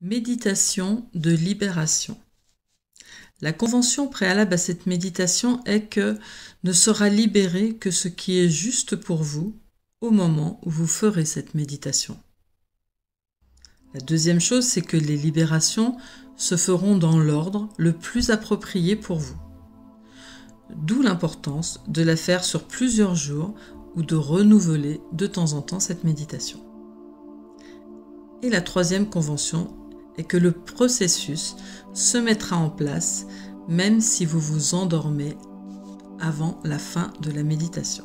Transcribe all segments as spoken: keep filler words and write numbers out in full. Méditation de libération. La convention préalable à cette méditation est que ne sera libéré que ce qui est juste pour vous au moment où vous ferez cette méditation. La deuxième chose, c'est que les libérations se feront dans l'ordre le plus approprié pour vous. D'où l'importance de la faire sur plusieurs jours ou de renouveler de temps en temps cette méditation. Et la troisième convention est que le processus se mettra en place même si vous vous endormez avant la fin de la méditation.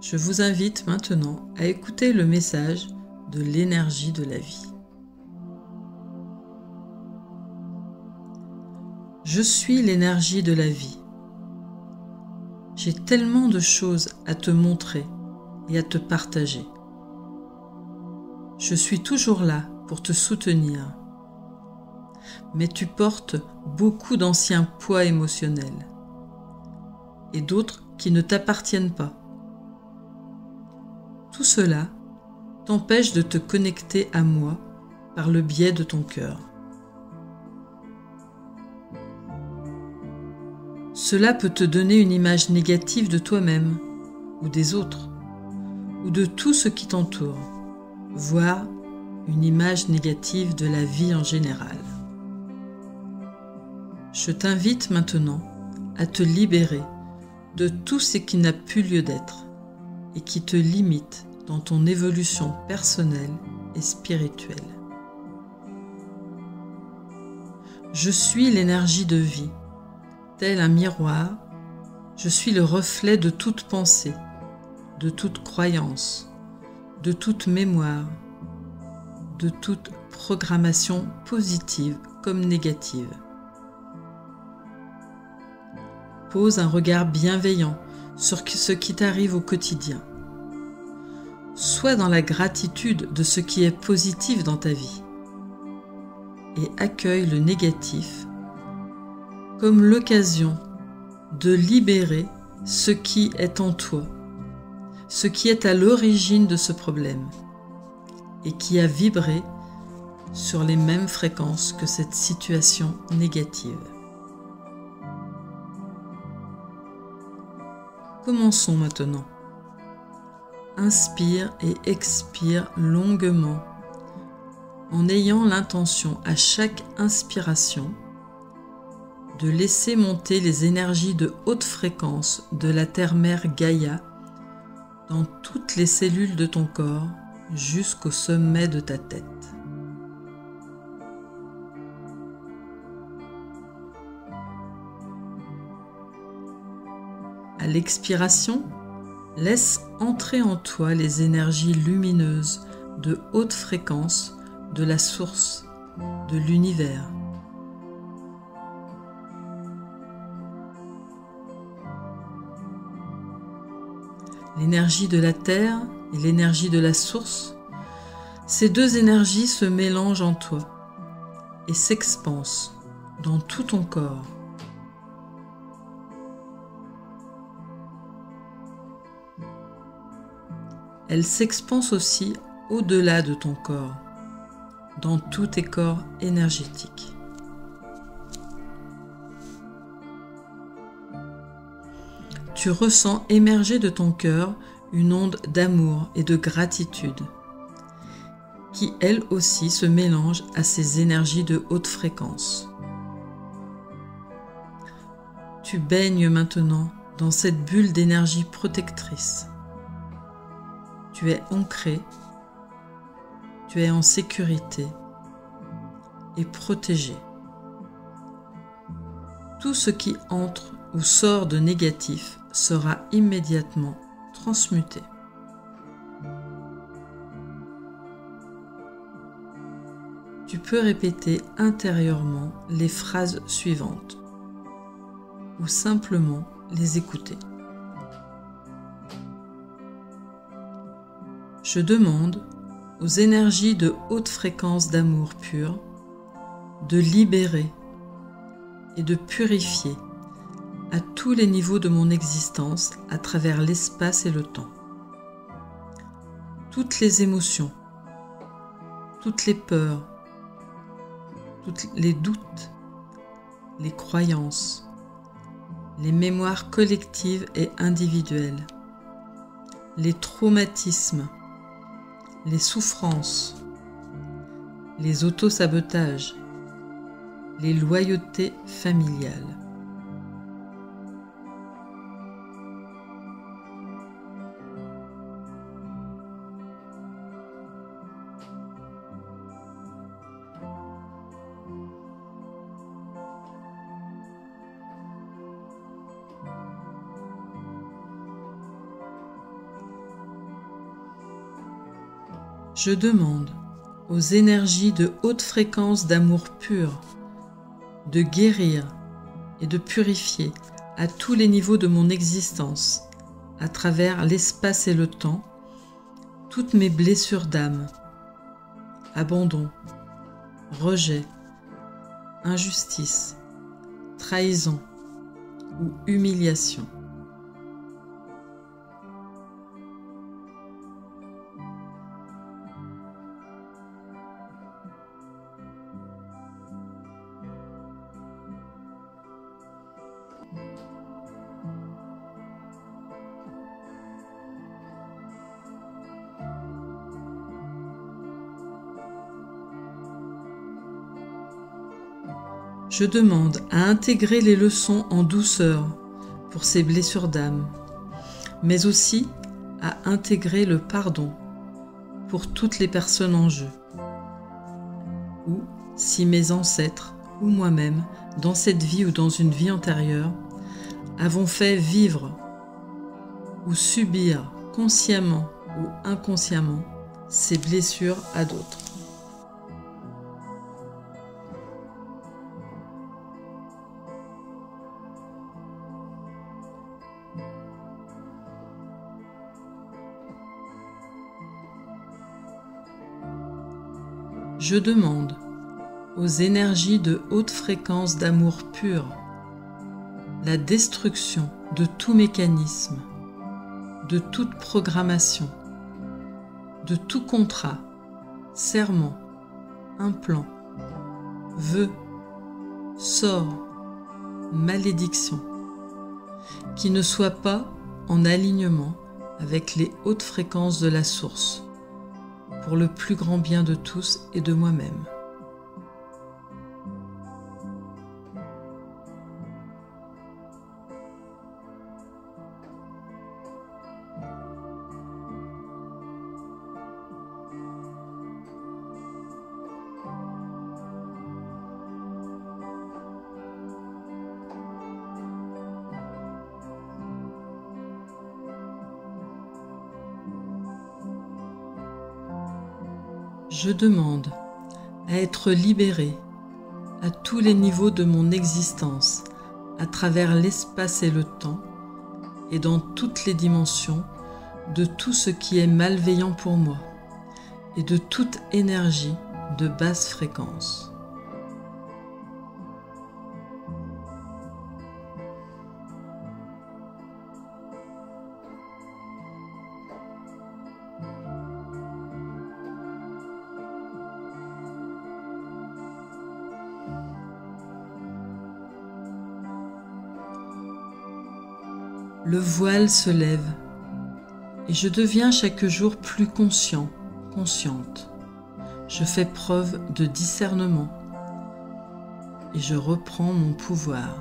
Je vous invite maintenant à écouter le message de l'énergie de la vie. Je suis l'énergie de la vie. J'ai tellement de choses à te montrer et à te partager. Je suis toujours là pour te soutenir. Mais tu portes beaucoup d'anciens poids émotionnels et d'autres qui ne t'appartiennent pas. Tout cela t'empêche de te connecter à moi par le biais de ton cœur. Cela peut te donner une image négative de toi-même ou des autres ou de tout ce qui t'entoure, voire une image négative de la vie en général. Je t'invite maintenant à te libérer de tout ce qui n'a plus lieu d'être et qui te limite dans ton évolution personnelle et spirituelle. Je suis l'énergie de vie, tel un miroir, je suis le reflet de toute pensée, de toute croyance, de toute mémoire, de toute programmation positive comme négative. Pose un regard bienveillant sur ce qui t'arrive au quotidien. Sois dans la gratitude de ce qui est positif dans ta vie et accueille le négatif comme l'occasion de libérer ce qui est en toi, ce qui est à l'origine de ce problème et qui a vibré sur les mêmes fréquences que cette situation négative. Commençons maintenant. Inspire et expire longuement en ayant l'intention à chaque inspiration de laisser monter les énergies de haute fréquence de la terre-mère Gaïa dans toutes les cellules de ton corps jusqu'au sommet de ta tête. À l'expiration, laisse entrer en toi les énergies lumineuses de haute fréquence de la source, de l'univers. L'énergie de la terre et l'énergie de la source, ces deux énergies se mélangent en toi et s'expansent dans tout ton corps. Elles s'expansent aussi au-delà de ton corps, dans tous tes corps énergétiques. Tu ressens émerger de ton cœur une onde d'amour et de gratitude qui, elle aussi, se mélange à ces énergies de haute fréquence. Tu baignes maintenant dans cette bulle d'énergie protectrice. Tu es ancré, tu es en sécurité et protégé. Tout ce qui entre ou sort de négatif sera immédiatement transmuté. Tu peux répéter intérieurement les phrases suivantes ou simplement les écouter. Je demande aux énergies de haute fréquence d'amour pur de libérer et de purifier à tous les niveaux de mon existence à travers l'espace et le temps. Toutes les émotions, toutes les peurs, toutes les doutes, les croyances, les mémoires collectives et individuelles, les traumatismes, les souffrances, les autosabotages, les loyautés familiales. Je demande aux énergies de haute fréquence d'amour pur de guérir et de purifier à tous les niveaux de mon existence, à travers l'espace et le temps, toutes mes blessures d'âme, abandon, rejet, injustice, trahison ou humiliation. Je demande à intégrer les leçons en douceur pour ces blessures d'âme, mais aussi à intégrer le pardon pour toutes les personnes en jeu, ou si mes ancêtres ou moi-même, dans cette vie ou dans une vie antérieure, avons fait vivre ou subir consciemment ou inconsciemment ces blessures à d'autres. Je demande aux énergies de haute fréquence d'amour pur la destruction de tout mécanisme, de toute programmation, de tout contrat, serment, implant, vœu, sort, malédiction, qui ne soit pas en alignement avec les hautes fréquences de la source, pour le plus grand bien de tous et de moi-même. Je demande à être libérée à tous les niveaux de mon existence, à travers l'espace et le temps, et dans toutes les dimensions, de tout ce qui est malveillant pour moi, et de toute énergie de basse fréquence. Le voile se lève et je deviens chaque jour plus conscient, consciente. Je fais preuve de discernement et je reprends mon pouvoir.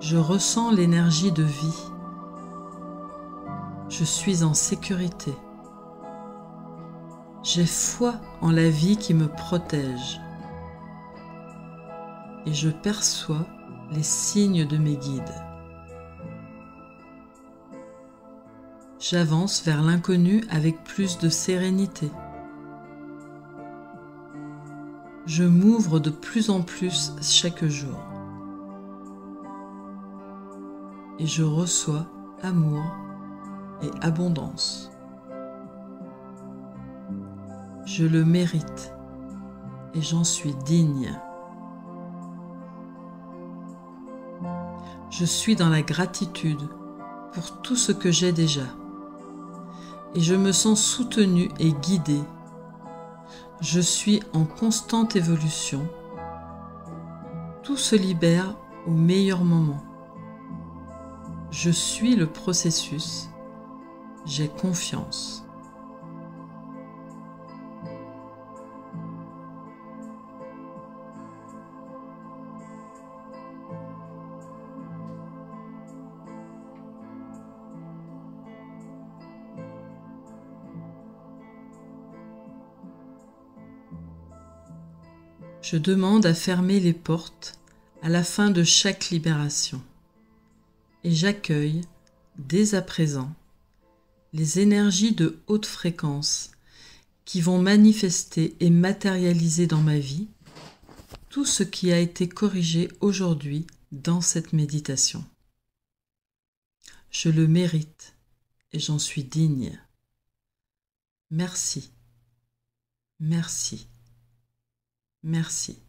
Je ressens l'énergie de vie. Je suis en sécurité. J'ai foi en la vie qui me protège et je perçois les signes de mes guides. J'avance vers l'inconnu avec plus de sérénité. Je m'ouvre de plus en plus chaque jour. Et je reçois amour et abondance. Je le mérite et j'en suis digne. Je suis dans la gratitude pour tout ce que j'ai déjà et je me sens soutenue et guidée. Je suis en constante évolution. Tout se libère au meilleur moment. Je suis le processus. J'ai confiance. Je demande à fermer les portes à la fin de chaque libération et j'accueille, dès à présent, les énergies de haute fréquence qui vont manifester et matérialiser dans ma vie tout ce qui a été corrigé aujourd'hui dans cette méditation. Je le mérite et j'en suis digne. Merci, merci. Merci.